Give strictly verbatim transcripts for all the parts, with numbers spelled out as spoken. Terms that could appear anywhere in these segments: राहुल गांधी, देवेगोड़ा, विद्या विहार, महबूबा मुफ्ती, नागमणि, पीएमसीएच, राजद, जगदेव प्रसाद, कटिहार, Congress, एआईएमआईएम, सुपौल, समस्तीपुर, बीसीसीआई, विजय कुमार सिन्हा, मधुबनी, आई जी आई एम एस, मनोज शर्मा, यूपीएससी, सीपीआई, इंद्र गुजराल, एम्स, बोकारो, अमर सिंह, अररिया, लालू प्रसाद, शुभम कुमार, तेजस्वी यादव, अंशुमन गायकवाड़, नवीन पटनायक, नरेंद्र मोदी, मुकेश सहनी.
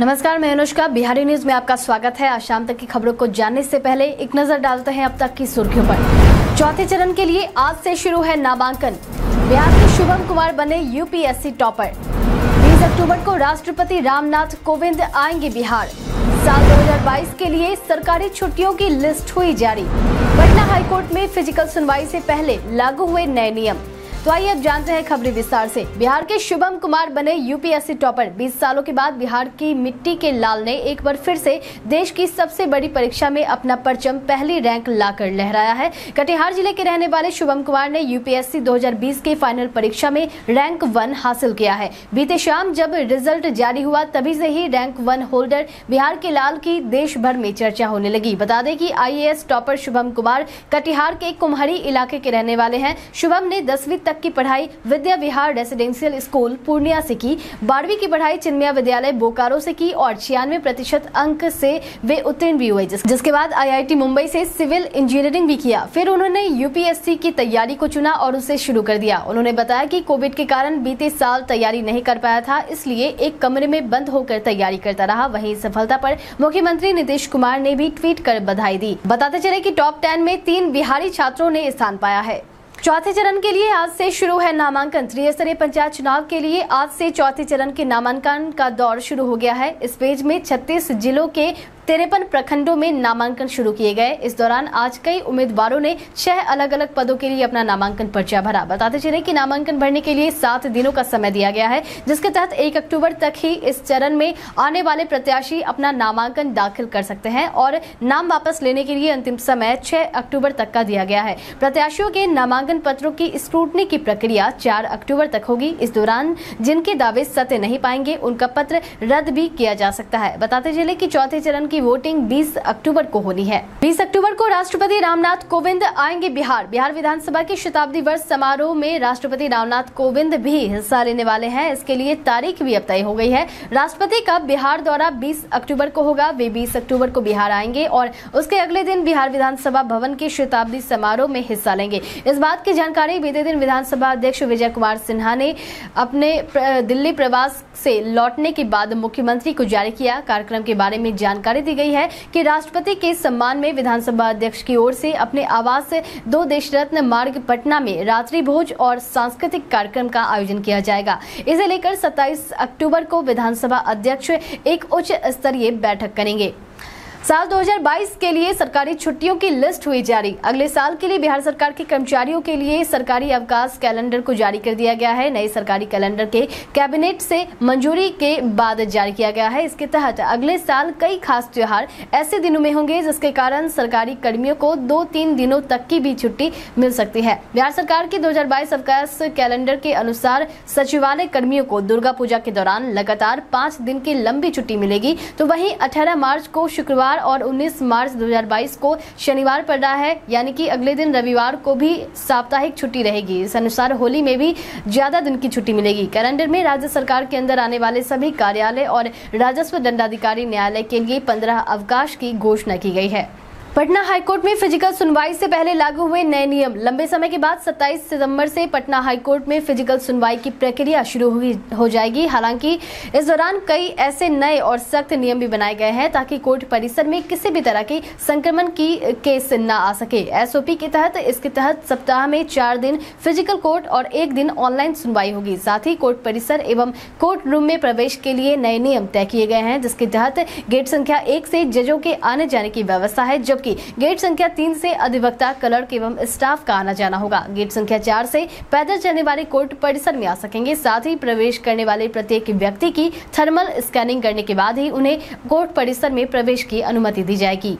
नमस्कार, मैं अनुष्का। बिहारी न्यूज में आपका स्वागत है। आज शाम तक की खबरों को जानने से पहले एक नजर डालते हैं अब तक की सुर्खियों पर। चौथे चरण के लिए आज से शुरू है नामांकन। बिहार के शुभम कुमार बने यूपीएससी टॉपर। बीस अक्टूबर को राष्ट्रपति रामनाथ कोविंद आएंगे बिहार। साल दो हजार बाईस के लिए सरकारी छुट्टियों की लिस्ट हुई जारी। पटना हाईकोर्ट में फिजिकल सुनवाई से पहले लागू हुए नए नियम। तो आइए अब जानते हैं खबरें विस्तार से। बिहार के शुभम कुमार बने यूपीएससी टॉपर। बीस सालों के बाद बिहार की मिट्टी के लाल ने एक बार फिर से देश की सबसे बड़ी परीक्षा में अपना परचम पहली रैंक लाकर लहराया है। कटिहार जिले के रहने वाले शुभम कुमार ने यूपीएससी दो हजार बीस के फाइनल परीक्षा में रैंक वन हासिल किया है। बीते शाम जब रिजल्ट जारी हुआ तभी से ही रैंक वन होल्डर बिहार के लाल की देश भर में चर्चा होने लगी। बता दें कि I A S topper शुभम कुमार कटिहार के कुम्हरी इलाके के रहने वाले हैं। शुभम ने दसवीं तक की पढ़ाई विद्या विहार रेसिडेंशियल स्कूल पूर्णिया से की। बारहवीं की पढ़ाई चिन्हम्या विद्यालय बोकारो से की और छियानवे प्रतिशत अंक से वे उत्तीर्ण भी हुए, जिसके बाद आई आई टी मुंबई से सिविल इंजीनियरिंग भी किया। फिर उन्होंने यूपीएससी की तैयारी को चुना और उसे शुरू कर दिया। उन्होंने बताया कि कोविड के कारण बीते साल तैयारी नहीं कर पाया था, इसलिए एक कमरे में बंद होकर तैयारी करता रहा। वहीं सफलता पर मुख्यमंत्री नीतीश कुमार ने भी ट्वीट कर बधाई दी। बताते चले कि टॉप टेन में तीन बिहारी छात्रों ने स्थान पाया है। चौथे चरण के लिए आज से शुरू है नामांकन। त्रिस्तरीय पंचायत चुनाव के लिए आज से चौथे चरण के नामांकन का दौर शुरू हो गया है। इस पेज में छत्तीस जिलों के तिरपन प्रखंडों में नामांकन शुरू किए गए। इस दौरान आज कई उम्मीदवारों ने छह अलग अलग पदों के लिए अपना नामांकन पर्चा भरा। बताते चले कि नामांकन भरने के लिए सात दिनों का समय दिया गया है, जिसके तहत एक अक्टूबर तक ही इस चरण में आने वाले प्रत्याशी अपना नामांकन दाखिल कर सकते हैं और नाम वापस लेने के लिए अंतिम समय छह अक्टूबर तक का दिया गया है। प्रत्याशियों के नामांकन पत्रों की स्क्रूटनी की प्रक्रिया चार अक्टूबर तक होगी। इस दौरान जिनके दावे सत्य नहीं पाएंगे उनका पत्र रद्द भी किया जा सकता है। बताते चले कि चौथे चरण की वोटिंग बीस अक्टूबर को होनी है। बीस अक्टूबर को राष्ट्रपति रामनाथ कोविंद आएंगे बिहार। बिहार विधानसभा के शताब्दी वर्ष समारोह में राष्ट्रपति रामनाथ कोविंद भी हिस्सा लेने वाले हैं। इसके लिए तारीख भी अब तय हो गई है। राष्ट्रपति का बिहार दौरा बीस अक्टूबर को होगा। वे बीस अक्टूबर को बिहार आएंगे और उसके अगले दिन बिहार विधानसभा भवन के शताब्दी समारोह में हिस्सा लेंगे। इस बात की जानकारी बीते दिन विधानसभा अध्यक्ष विजय कुमार सिन्हा ने अपने दिल्ली प्रवास से लौटने के बाद मुख्यमंत्री को जारी किया। कार्यक्रम के बारे में जानकारी दी गई है कि राष्ट्रपति के सम्मान में विधानसभा अध्यक्ष की ओर से अपने आवास से दो देश रत्न मार्ग पटना में रात्रि भोज और सांस्कृतिक कार्यक्रम का आयोजन किया जाएगा। इसे लेकर सत्ताईस अक्टूबर को विधानसभा अध्यक्ष एक उच्च स्तरीय बैठक करेंगे। साल दो हजार बाईस के लिए सरकारी छुट्टियों की लिस्ट हुई जारी। अगले साल के लिए बिहार सरकार के कर्मचारियों के लिए सरकारी अवकाश कैलेंडर को जारी कर दिया गया है। नए सरकारी कैलेंडर के कैबिनेट से मंजूरी के बाद जारी किया गया है। इसके तहत अगले साल कई खास त्योहार ऐसे दिनों में होंगे जिसके कारण सरकारी कर्मियों को दो तीन दिनों तक की भी छुट्टी मिल सकती है। बिहार सरकार के दो हजार बाईस अवकाश कैलेंडर के अनुसार सचिवालय कर्मियों को दुर्गा पूजा के दौरान लगातार पाँच दिन की लंबी छुट्टी मिलेगी, तो वहीं अठारह मार्च को शुक्रवार और उन्नीस मार्च दो हजार बाईस को शनिवार पड़ रहा है, यानी कि अगले दिन रविवार को भी साप्ताहिक छुट्टी रहेगी। इस अनुसार होली में भी ज्यादा दिन की छुट्टी मिलेगी। कैलेंडर में राज्य सरकार के अंदर आने वाले सभी कार्यालय और राजस्व दंडाधिकारी न्यायालय के लिए पंद्रह अवकाश की घोषणा की गई है। पटना हाईकोर्ट में फिजिकल सुनवाई से पहले लागू हुए नए नियम। लंबे समय के बाद सत्ताईस सितंबर से पटना हाईकोर्ट में फिजिकल सुनवाई की प्रक्रिया शुरू हुई हो जाएगी। हालांकि इस दौरान कई ऐसे नए और सख्त नियम भी बनाए गए हैं ताकि कोर्ट परिसर में किसी भी तरह के संक्रमण की केस न आ सके। एस ओ पी के तहत इसके तहत सप्ताह में चार दिन फिजिकल कोर्ट और एक दिन ऑनलाइन सुनवाई होगी। साथ ही कोर्ट परिसर एवं कोर्ट रूम में प्रवेश के लिए नए नियम तय किए गए हैं, जिसके तहत गेट संख्या एक से जजों के आने जाने की व्यवस्था है, जबकि गेट संख्या तीन से अधिवक्ता क्लर्क एवं स्टाफ का आना जाना होगा। गेट संख्या चार से पैदल चलने वाले कोर्ट परिसर में आ सकेंगे। साथ ही प्रवेश करने वाले प्रत्येक व्यक्ति की थर्मल स्कैनिंग करने के बाद ही उन्हें कोर्ट परिसर में प्रवेश की अनुमति दी जाएगी।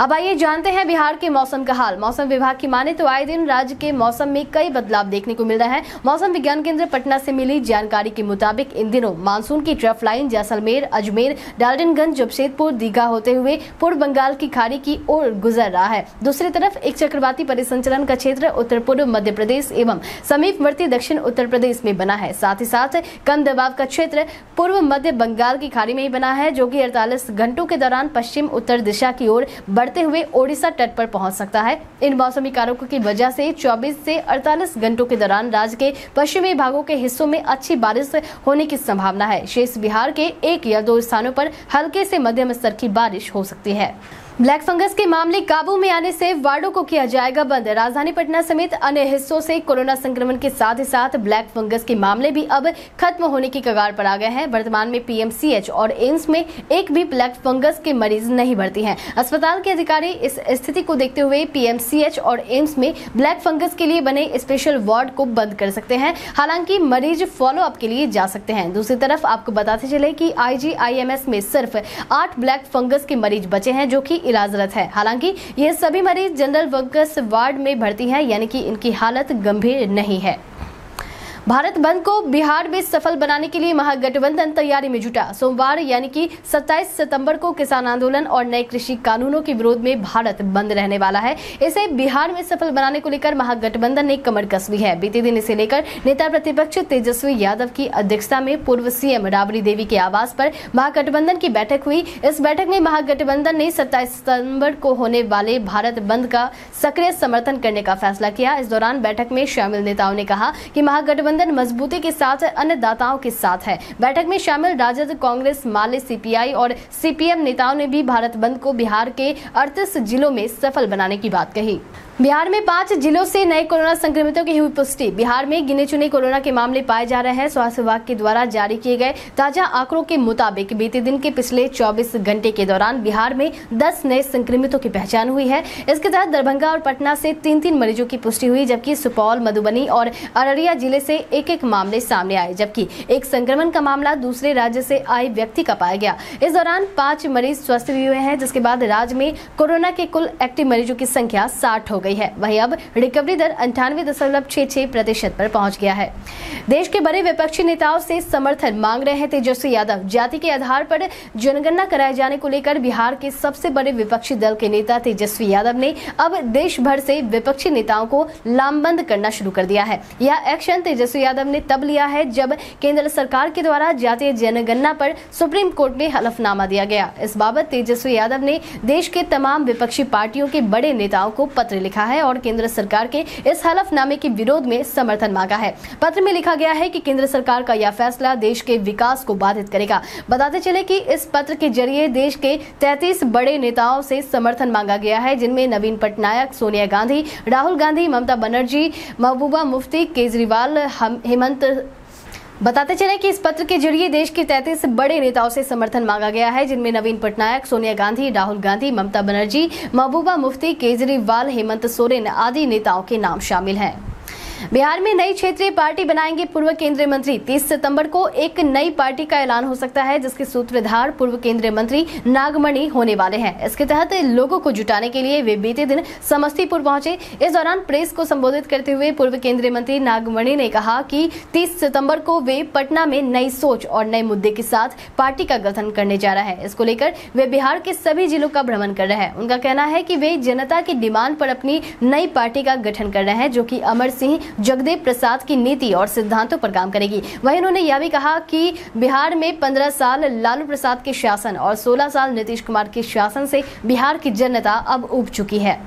अब आइए जानते हैं बिहार के मौसम का हाल। मौसम विभाग की माने तो आए दिन राज्य के मौसम में कई बदलाव देखने को मिल रहा है। मौसम विज्ञान केंद्र पटना से मिली जानकारी के मुताबिक इन दिनों मानसून की ट्रफ लाइन जैसलमेर, अजमेर, डाल्टनगंज, जमशेदपुर, दीघा होते हुए पूर्व बंगाल की खाड़ी की ओर गुजर रहा है। दूसरी तरफ एक चक्रवाती परिसंचरण का क्षेत्र उत्तर पूर्व मध्य प्रदेश एवं समीपवर्ती दक्षिण उत्तर प्रदेश में बना है। साथ ही साथ कम दबाव का क्षेत्र पूर्व मध्य बंगाल की खाड़ी में ही बना है, जो की अड़तालीस घंटों के दौरान पश्चिम उत्तर दिशा की ओर बढ़ते हुए ओडिशा तट पर पहुंच सकता है। इन मौसमी कारकों की वजह से चौबीस से अड़तालीस घंटों के दौरान राज्य के पश्चिमी भागों के हिस्सों में अच्छी बारिश होने की संभावना है। शेष बिहार के एक या दो स्थानों पर हल्के से मध्यम स्तर की बारिश हो सकती है। ब्लैक फंगस के मामले काबू में आने से वार्डों को किया जाएगा बंद। राजधानी पटना समेत अन्य हिस्सों से कोरोना संक्रमण के साथ ही साथ ब्लैक फंगस के मामले भी अब खत्म होने की कगार पर आ गए हैं। वर्तमान में पीएमसीएच और एम्स में एक भी ब्लैक फंगस के मरीज नहीं भर्ती हैं। अस्पताल के अधिकारी इस स्थिति को देखते हुए पीएमसीएच और एम्स में ब्लैक फंगस के लिए बने स्पेशल वार्ड को बंद कर सकते हैं। हालांकि मरीज फॉलो अप के लिए जा सकते हैं। दूसरी तरफ आपको बताते चले कि आई जी आई एम एस में सिर्फ आठ ब्लैक फंगस के मरीज बचे हैं जो की इलाजरत है। हालांकि ये सभी मरीज जनरल वर्कर्स वार्ड में भर्ती हैं, यानी कि इनकी हालत गंभीर नहीं है। भारत बंद को बिहार में सफल बनाने के लिए महागठबंधन तैयारी में जुटा। सोमवार यानी कि सत्ताईस सितंबर को किसान आंदोलन और नए कृषि कानूनों के विरोध में भारत बंद रहने वाला है। इसे बिहार में सफल बनाने को लेकर महागठबंधन ने कमर कस ली है। बीते दिन इसे लेकर नेता प्रतिपक्ष तेजस्वी यादव की अध्यक्षता में पूर्व सीएम राबड़ी देवी के आवास पर महागठबंधन की बैठक हुई। इस बैठक में महागठबंधन ने सत्ताईस सितम्बर को होने वाले भारत बंद का सक्रिय समर्थन करने का फैसला किया। इस दौरान बैठक में शामिल नेताओं ने कहा कि महागठबंधन मजबूती के साथ अन्नदाताओं के साथ है। बैठक में शामिल राजद, कांग्रेस, माले, सीपीआई और सीपीएम नेताओं ने भी भारत बंद को बिहार के अड़तीस जिलों में सफल बनाने की बात कही। बिहार में पांच जिलों से नए कोरोना संक्रमितों की हुई पुष्टि। बिहार में गिने चुने कोरोना के मामले पाए जा रहे हैं। स्वास्थ्य विभाग के द्वारा जारी किए गए ताजा आंकड़ों के मुताबिक बीते दिन के पिछले चौबीस घंटे के दौरान बिहार में दस नए संक्रमितों की पहचान हुई है। इसके तहत दरभंगा और पटना से तीन तीन मरीजों की पुष्टि हुई, जबकि सुपौल, मधुबनी और अररिया जिले से एक एक मामले सामने आए, जबकि एक संक्रमण का मामला दूसरे राज्य से आए व्यक्ति का पाया गया। इस दौरान पांच मरीज स्वस्थ भी हुए हैं, जिसके बाद राज्य में कोरोना के कुल एक्टिव मरीजों की संख्या साठ हो गई है। वहीं अब रिकवरी दर अंठानवे दशमलव छह छह प्रतिशत पर पहुंच गया है। देश के बड़े विपक्षी नेताओं से समर्थन मांग रहे हैं तेजस्वी यादव। जाति के आधार पर जनगणना कराए जाने को लेकर बिहार के सबसे बड़े विपक्षी दल के नेता तेजस्वी यादव ने अब देश भर से विपक्षी नेताओं को लामबंद करना शुरू कर दिया है। यह एक्शन तेजस्वी यादव ने तब लिया है जब केंद्र सरकार के द्वारा जातीय जनगणना पर सुप्रीम कोर्ट में हलफनामा दिया गया। इस बाबत तेजस्वी यादव ने देश के तमाम विपक्षी पार्टियों के बड़े नेताओं को पत्र लिखा है और केंद्र सरकार के इस हलफनामे के विरोध में समर्थन मांगा है। पत्र में लिखा गया है कि केंद्र सरकार का यह फैसला देश के विकास को बाधित करेगा। बताते चले कि इस पत्र के जरिए देश के तैंतीस बड़े नेताओं से समर्थन मांगा गया है, जिनमें नवीन पटनायक, सोनिया गांधी, राहुल गांधी, ममता बनर्जी, महबूबा मुफ्ती, केजरीवाल, हेमंत। बताते चले कि इस पत्र के जरिए देश के तैंतीस बड़े नेताओं से समर्थन मांगा गया है, जिनमें नवीन पटनायक, सोनिया गांधी, राहुल गांधी, ममता बनर्जी, महबूबा मुफ्ती, केजरीवाल, हेमंत सोरेन आदि नेताओं के नाम शामिल हैं। बिहार में नई क्षेत्रीय पार्टी बनाएंगे पूर्व केंद्रीय मंत्री। तीस सितंबर को एक नई पार्टी का ऐलान हो सकता है, जिसके सूत्रधार पूर्व केंद्रीय मंत्री नागमणि होने वाले हैं। इसके तहत लोगों को जुटाने के लिए वे बीते दिन समस्तीपुर पहुंचे। इस दौरान प्रेस को संबोधित करते हुए पूर्व केंद्रीय मंत्री नागमणि ने कहा कि तीस सितंबर को वे पटना में नई सोच और नए मुद्दे के साथ पार्टी का गठन करने जा रहा है। इसको लेकर वे बिहार के सभी जिलों का भ्रमण कर रहे हैं। उनका कहना है कि वे जनता की डिमांड पर अपनी नई पार्टी का गठन कर रहे हैं, जो कि अमर सिंह, जगदेव प्रसाद की नीति और सिद्धांतों पर काम करेगी। वहीं उन्होंने यह भी कहा कि बिहार में पंद्रह साल लालू प्रसाद के शासन और सोलह साल नीतीश कुमार के शासन से बिहार की जनता अब ऊब चुकी है।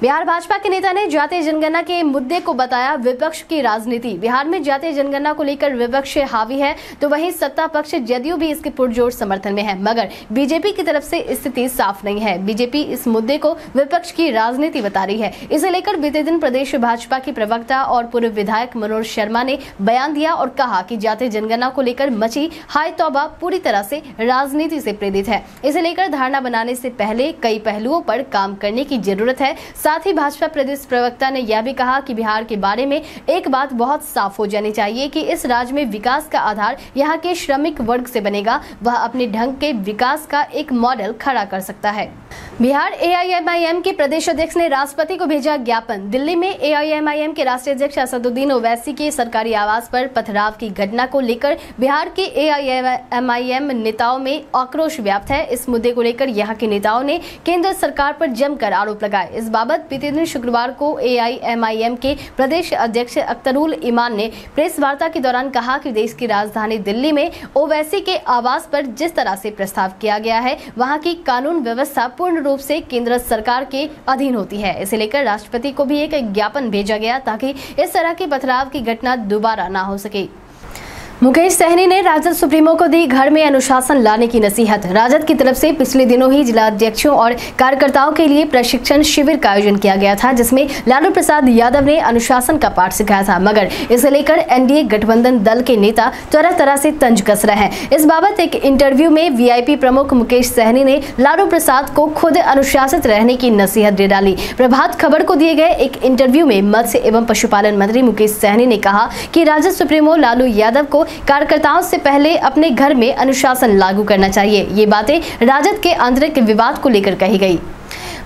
बिहार भाजपा के नेता ने जातीय जनगणना के मुद्दे को बताया विपक्ष की राजनीति। बिहार में जातीय जनगणना को लेकर विपक्ष हावी है, तो वहीं सत्ता पक्ष जदयू भी इसके पुरजोर समर्थन में है, मगर बीजेपी की तरफ से स्थिति साफ नहीं है। बीजेपी इस मुद्दे को विपक्ष की राजनीति बता रही है। इसे लेकर बीते दिन प्रदेश भाजपा के प्रवक्ता और पूर्व विधायक मनोज शर्मा ने बयान दिया और कहा कि जातीय जनगणना को लेकर मची हाय तौबा पूरी तरह से राजनीति से प्रेरित है। इसे लेकर धारणा बनाने से पहले कई पहलुओं पर काम करने की जरूरत है। साथ ही भाजपा प्रदेश प्रवक्ता ने यह भी कहा कि बिहार के बारे में एक बात बहुत साफ हो जानी चाहिए कि इस राज्य में विकास का आधार यहां के श्रमिक वर्ग से बनेगा। वह अपने ढंग के विकास का एक मॉडल खड़ा कर सकता है। बिहार एआईएमआईएम के प्रदेश अध्यक्ष ने राष्ट्रपति को भेजा ज्ञापन। दिल्ली में एआईएमआईएम के राष्ट्रीय अध्यक्ष असदुद्दीन ओवैसी के सरकारी आवास पर पथराव की घटना को लेकर बिहार के एआईएमआईएम नेताओं में आक्रोश व्याप्त है। इस मुद्दे को लेकर यहाँ के नेताओं ने केंद्र सरकार पर जमकर आरोप लगाए। इस बात बाबत बीते दिन शुक्रवार को एआईएमआईएम के प्रदेश अध्यक्ष अख्तरुल ईमान ने प्रेस वार्ता के दौरान कहा कि देश की राजधानी दिल्ली में ओवैसी के आवास पर जिस तरह से प्रस्ताव किया गया है, वहां की कानून व्यवस्था पूर्ण रूप से केंद्र सरकार के अधीन होती है। इसे लेकर राष्ट्रपति को भी एक ज्ञापन भेजा गया ताकि इस तरह के बदलाव की घटना दोबारा न हो सके। मुकेश सहनी ने राजद सुप्रीमो को दी घर में अनुशासन लाने की नसीहत। राजद की तरफ से पिछले दिनों ही जिला अध्यक्षों और कार्यकर्ताओं के लिए प्रशिक्षण शिविर का आयोजन किया गया था, जिसमें लालू प्रसाद यादव ने अनुशासन का पाठ सिखाया था, मगर इसे लेकर एनडीए गठबंधन दल के नेता तरह तरह से तंज कस रहे हैं। इस बाबत एक इंटरव्यू में वीआईपी प्रमुख मुकेश सहनी ने लालू प्रसाद को खुद अनुशासित रहने की नसीहत दे डाली। प्रभात खबर को दिए गए एक इंटरव्यू में मत्स्य एवं पशुपालन मंत्री मुकेश सहनी ने कहा कि राजद सुप्रीमो लालू यादव को कार्यकर्ताओं से पहले अपने घर में अनुशासन लागू करना चाहिए। ये बातें राजद के आंतरिक विवाद को लेकर कही गई।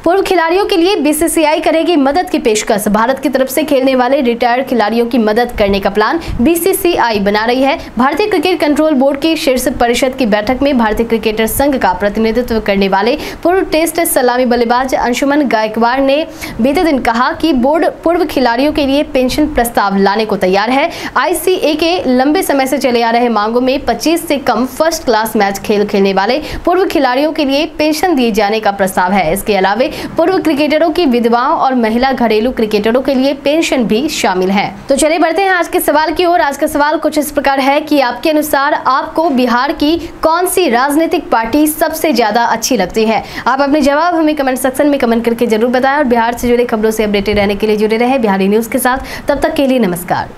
पूर्व खिलाड़ियों के लिए बीसीसीआई करेगी मदद की पेशकश। भारत की तरफ से खेलने वाले रिटायर्ड खिलाड़ियों की मदद करने का प्लान बीसीसीआई बना रही है। भारतीय क्रिकेट कंट्रोल बोर्ड की शीर्ष परिषद की बैठक में भारतीय क्रिकेटर संघ का प्रतिनिधित्व करने वाले पूर्व टेस्ट सलामी बल्लेबाज अंशुमन गायकवाड़ ने बीते दिन कहा कि बोर्ड पूर्व खिलाड़ियों के लिए पेंशन प्रस्ताव लाने को तैयार है। आईसीए के लंबे समय से चले आ रहे मांगों में पच्चीस से कम फर्स्ट क्लास मैच खेल खेलने वाले पूर्व खिलाड़ियों के लिए पेंशन दिए जाने का प्रस्ताव है। इसके अलावा पूर्व क्रिकेटरों की विधवाओं और महिला घरेलू क्रिकेटरों के लिए पेंशन भी शामिल है। तो चलिए बढ़ते हैं आज के सवाल की ओर। आज का सवाल कुछ इस प्रकार है कि आपके अनुसार आपको बिहार की कौन सी राजनीतिक पार्टी सबसे ज्यादा अच्छी लगती है? आप अपने जवाब हमें कमेंट सेक्शन में कमेंट करके जरूर बताएं और बिहार से जुड़े खबरों से अपडेटेड रहने के लिए जुड़े रहे बिहारी न्यूज के साथ। तब तक के लिए नमस्कार।